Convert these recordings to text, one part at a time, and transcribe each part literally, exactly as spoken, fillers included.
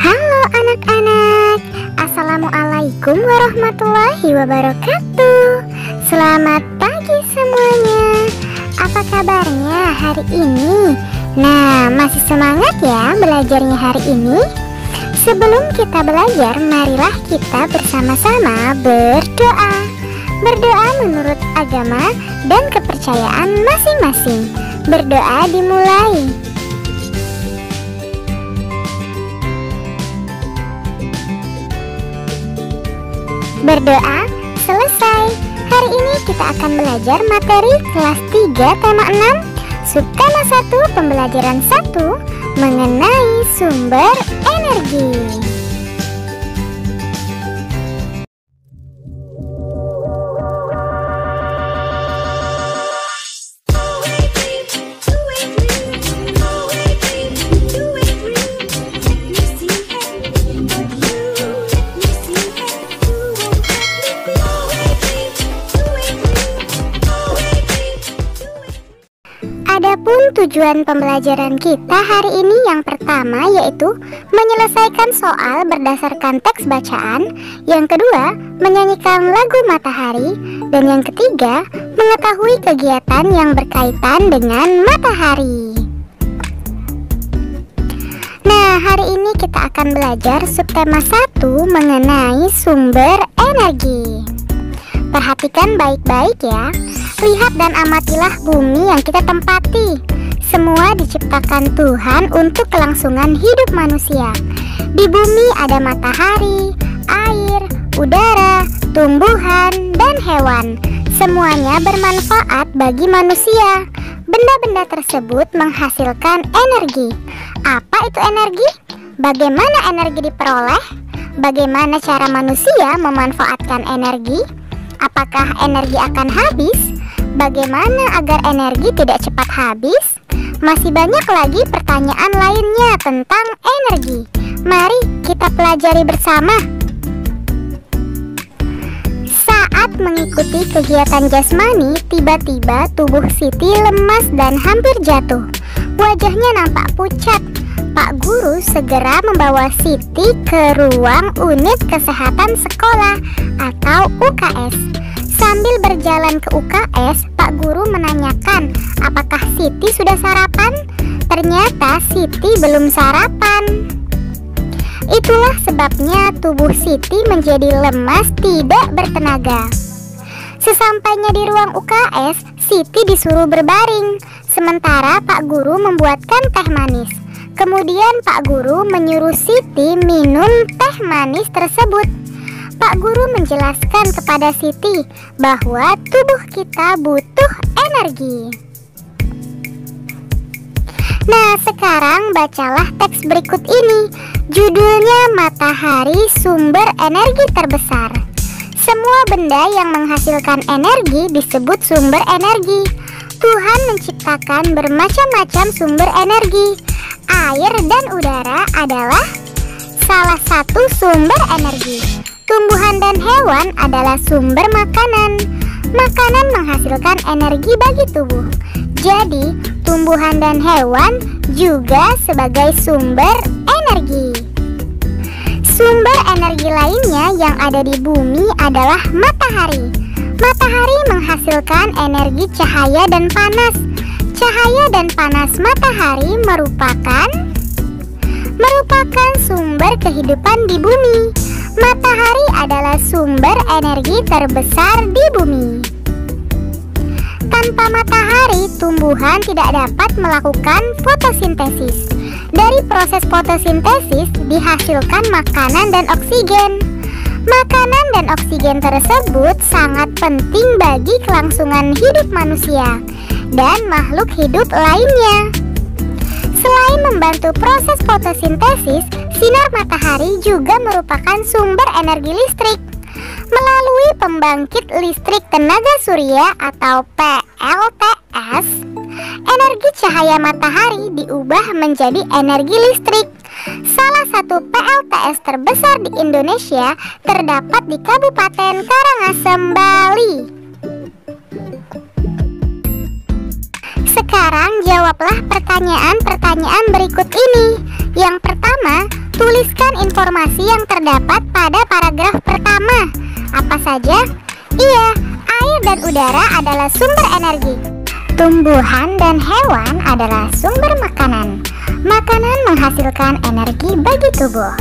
Halo anak-anak, assalamualaikum warahmatullahi wabarakatuh. Selamat pagi semuanya. Apa kabarnya hari ini? Nah, masih semangat ya belajarnya hari ini? Sebelum kita belajar, marilah kita bersama-sama berdoa. Berdoa menurut agama dan kepercayaan masing-masing. Berdoa dimulai. Berdoa selesai. Hari ini kita akan belajar materi kelas tiga tema enam, subtema satu pembelajaran satu mengenai sumber energi. Adapun tujuan pembelajaran kita hari ini yang pertama yaitu menyelesaikan soal berdasarkan teks bacaan, yang kedua menyanyikan lagu matahari, dan yang ketiga mengetahui kegiatan yang berkaitan dengan matahari. Nah, hari ini kita akan belajar subtema satu mengenai sumber energi. Perhatikan baik-baik ya. Lihat dan amatilah bumi yang kita tempati. Semua diciptakan Tuhan untuk kelangsungan hidup manusia. Di bumi ada matahari, air, udara, tumbuhan, dan hewan. Semuanya bermanfaat bagi manusia. Benda-benda tersebut menghasilkan energi. Apa itu energi? Bagaimana energi diperoleh? Bagaimana cara manusia memanfaatkan energi? Apakah energi akan habis? Bagaimana agar energi tidak cepat habis? Masih banyak lagi pertanyaan lainnya tentang energi. Mari kita pelajari bersama. Saat mengikuti kegiatan jasmani, tiba-tiba tubuh Siti lemas dan hampir jatuh. Wajahnya nampak pucat. Pak guru segera membawa Siti ke ruang unit kesehatan sekolah atau U K S. Sambil berjalan ke U K S, Pak Guru menanyakan, apakah Siti sudah sarapan? Ternyata Siti belum sarapan. Itulah sebabnya tubuh Siti menjadi lemas, tidak bertenaga. Sesampainya di ruang U K S, Siti disuruh berbaring. Sementara Pak Guru membuatkan teh manis. Kemudian Pak Guru menyuruh Siti minum teh manis tersebut. Pak Guru menjelaskan kepada Siti bahwa tubuh kita butuh energi. Nah, sekarang bacalah teks berikut ini. Judulnya Matahari Sumber Energi Terbesar. Semua benda yang menghasilkan energi disebut sumber energi. Tuhan menciptakan bermacam-macam sumber energi. Air dan udara adalah salah satu sumber energi. Tumbuhan dan hewan adalah sumber makanan. Makanan menghasilkan energi bagi tubuh. Jadi, tumbuhan dan hewan juga sebagai sumber energi. Sumber energi lainnya yang ada di bumi adalah matahari. Matahari menghasilkan energi cahaya dan panas. Cahaya dan panas matahari merupakan merupakan sumber kehidupan di bumi. Matahari adalah sumber energi terbesar di bumi. Tanpa matahari, tumbuhan tidak dapat melakukan fotosintesis. Dari proses fotosintesis dihasilkan makanan dan oksigen. Makanan dan oksigen tersebut sangat penting bagi kelangsungan hidup manusia dan makhluk hidup lainnya. Selain membantu proses fotosintesis, sinar matahari juga merupakan sumber energi listrik. Melalui pembangkit listrik tenaga surya atau P L T S, energi cahaya matahari diubah menjadi energi listrik. Salah satu P L T S terbesar di Indonesia terdapat di Kabupaten Karangasem, Bali. Sekarang jawablah pertanyaan-pertanyaan berikut ini. Yang pertama, tulis informasi yang terdapat pada paragraf pertama. Apa saja? Iya, air dan udara adalah sumber energi. Tumbuhan dan hewan adalah sumber makanan. Makanan menghasilkan energi bagi tubuh.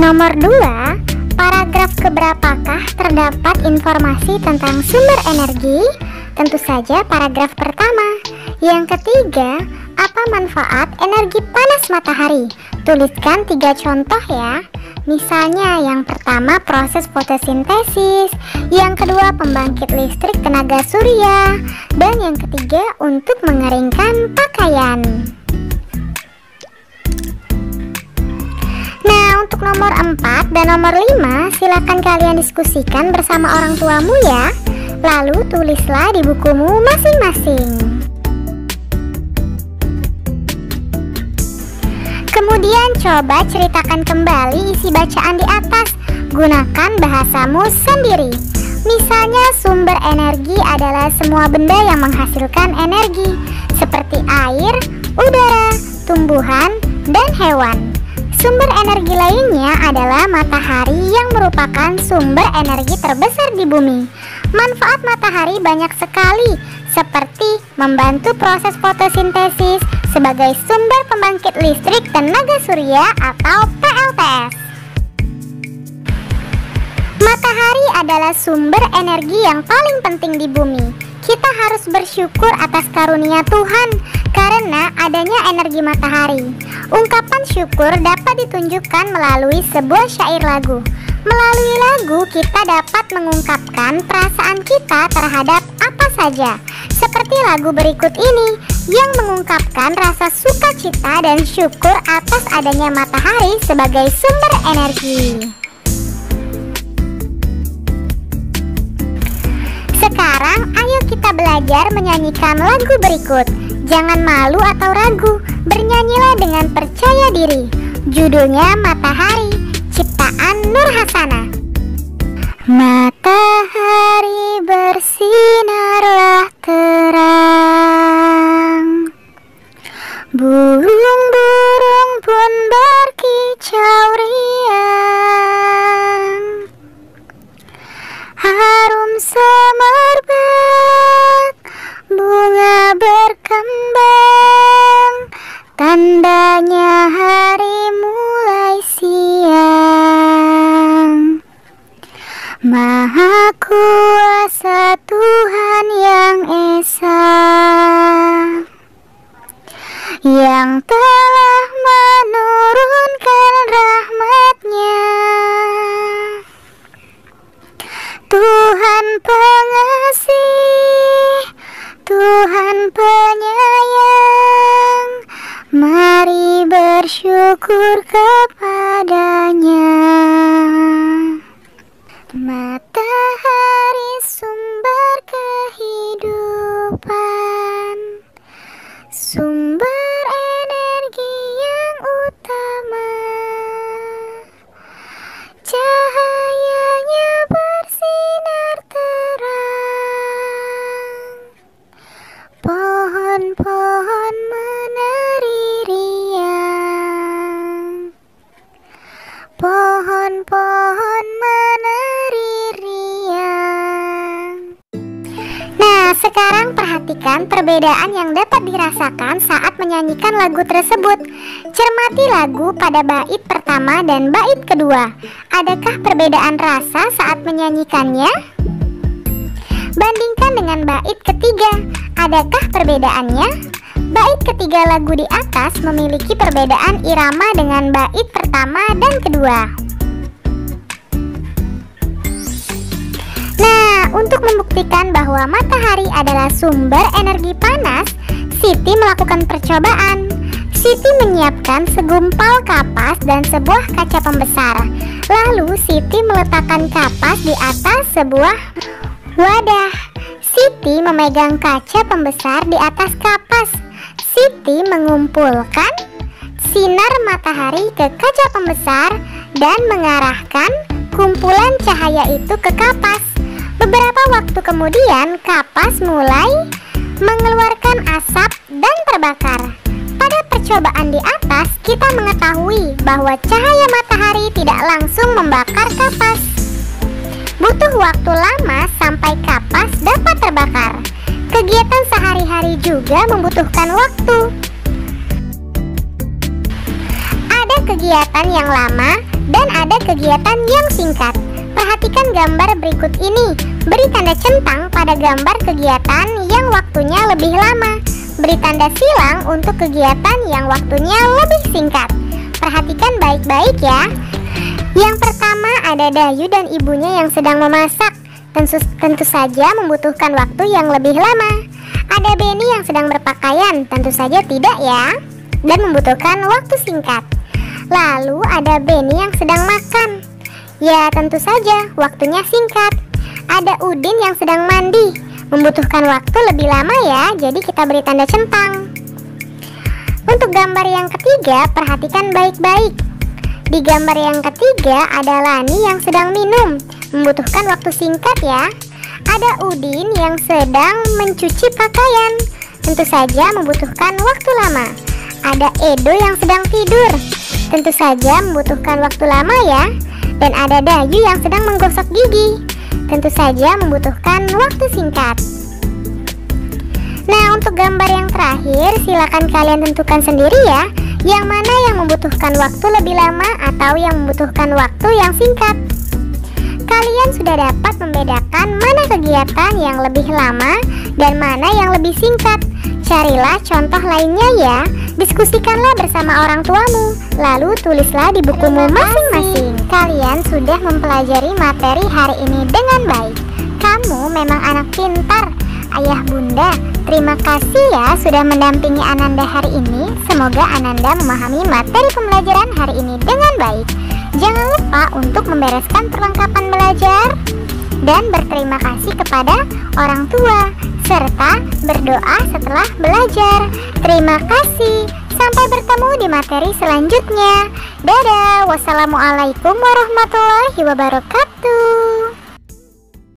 Nomor dua, paragraf keberapakah terdapat informasi tentang sumber energi? Tentu saja paragraf pertama. Yang ketiga, apa manfaat energi panas matahari? Tuliskan tiga contoh ya. Misalnya yang pertama proses fotosintesis, yang kedua pembangkit listrik tenaga surya, dan yang ketiga untuk mengeringkan pakaian. Nah, untuk nomor empat dan nomor lima silakan kalian diskusikan bersama orang tuamu ya. Lalu tulislah di bukumu masing-masing. Kemudian coba ceritakan kembali isi bacaan di atas. Gunakan bahasamu sendiri. Misalnya sumber energi adalah semua benda yang menghasilkan energi, seperti air, udara, tumbuhan, dan hewan. Sumber energi lainnya adalah matahari yang merupakan sumber energi terbesar di bumi. Manfaat matahari banyak sekali, seperti membantu proses fotosintesis sebagai sumber pembangkit listrik tenaga surya atau P L T S. Matahari adalah sumber energi yang paling penting di bumi. Kita harus bersyukur atas karunia Tuhan karena adanya energi matahari. Ungkapan syukur dapat ditunjukkan melalui sebuah syair lagu. Melalui lagu kita dapat mengungkapkan perasaan kita terhadap apa saja, seperti lagu berikut ini yang mengungkapkan rasa sukacita dan syukur atas adanya matahari sebagai sumber energi. Sekarang ayo kita belajar menyanyikan lagu berikut. Jangan malu atau ragu, bernyanyilah dengan percaya diri. Judulnya Matahari, ciptaan Nurhasana. Matahari bersinarlah terang, burung-burung pun berkicau riang, harum semerbak, bunga berkembang, tandanya hari mulai siang. Maha Kuasa Tuhan yang Esa, yang telah menurunkan rahmatnya, Tuhan pengasih, Tuhan penyayang, mari bersyukur kepadanya. Matahari sumber kehidupan, sumber energi yang utama. Cahayanya bersinar terang, pohon-pohon menari riang, pohon-pohon menari riang. Nah, sekarang perhatikan perbedaan yang dapat dirasakan saat menyanyikan lagu tersebut. Cermati lagu pada bait pertama dan bait kedua. Adakah perbedaan rasa saat menyanyikannya? Bandingkan dengan bait ketiga. Adakah perbedaannya? Bait ketiga lagu di atas memiliki perbedaan irama dengan bait pertama dan kedua. Nah, untuk membuktikan bahwa matahari adalah sumber energi panas, Siti melakukan percobaan. Siti menyiapkan segumpal kapas dan sebuah kaca pembesar. Lalu Siti meletakkan kapas di atas sebuah wadah. Siti memegang kaca pembesar di atas kapas. Siti mengumpulkan sinar matahari ke kaca pembesar dan mengarahkan kumpulan cahaya itu ke kapas. Beberapa waktu kemudian, kapas mulai mengeluarkan asap dan terbakar. Pada percobaan di atas, kita mengetahui bahwa cahaya matahari tidak langsung membakar kapas. Butuh waktu lama sampai kapas dapat terbakar. Kegiatan sehari-hari juga membutuhkan waktu. Ada kegiatan yang lama dan ada kegiatan yang singkat. Perhatikan gambar berikut ini. Beri tanda centang pada gambar kegiatan yang waktunya lebih lama. Beri tanda silang untuk kegiatan yang waktunya lebih singkat. Perhatikan baik-baik ya. Yang pertama ada Dayu dan ibunya yang sedang memasak. Tentu, tentu saja membutuhkan waktu yang lebih lama. Ada Benny yang sedang berpakaian. Tentu saja tidak ya, dan membutuhkan waktu singkat. Lalu ada Benny yang sedang makan. Ya tentu saja waktunya singkat. Ada Udin yang sedang mandi. Membutuhkan waktu lebih lama ya, jadi kita beri tanda centang. Untuk gambar yang ketiga, perhatikan baik-baik. Di gambar yang ketiga ada Lani yang sedang minum. Membutuhkan waktu singkat ya. Ada Udin yang sedang mencuci pakaian. Tentu saja membutuhkan waktu lama. Ada Edo yang sedang tidur. Tentu saja membutuhkan waktu lama ya. Dan ada Dayu yang sedang menggosok gigi. Tentu saja membutuhkan waktu singkat. Nah, untuk gambar yang terakhir, silakan kalian tentukan sendiri ya, yang mana yang membutuhkan waktu lebih lama atau yang membutuhkan waktu yang singkat. Kalian sudah dapat membedakan mana kegiatan yang lebih lama dan mana yang lebih singkat. Carilah contoh lainnya ya. Diskusikanlah bersama orang tuamu, lalu tulislah di bukumu masing-masing. Kalian sudah mempelajari materi hari ini dengan baik. Kamu memang anak pintar, ayah bunda. Terima kasih ya sudah mendampingi Ananda hari ini. Semoga Ananda memahami materi pembelajaran hari ini dengan baik. Jangan lupa untuk membereskan perlengkapan belajar dan berterima kasih kepada orang tua, serta berdoa setelah belajar. Terima kasih. Sampai bertemu di materi selanjutnya. Dadah. Wassalamualaikum warahmatullahi wabarakatuh.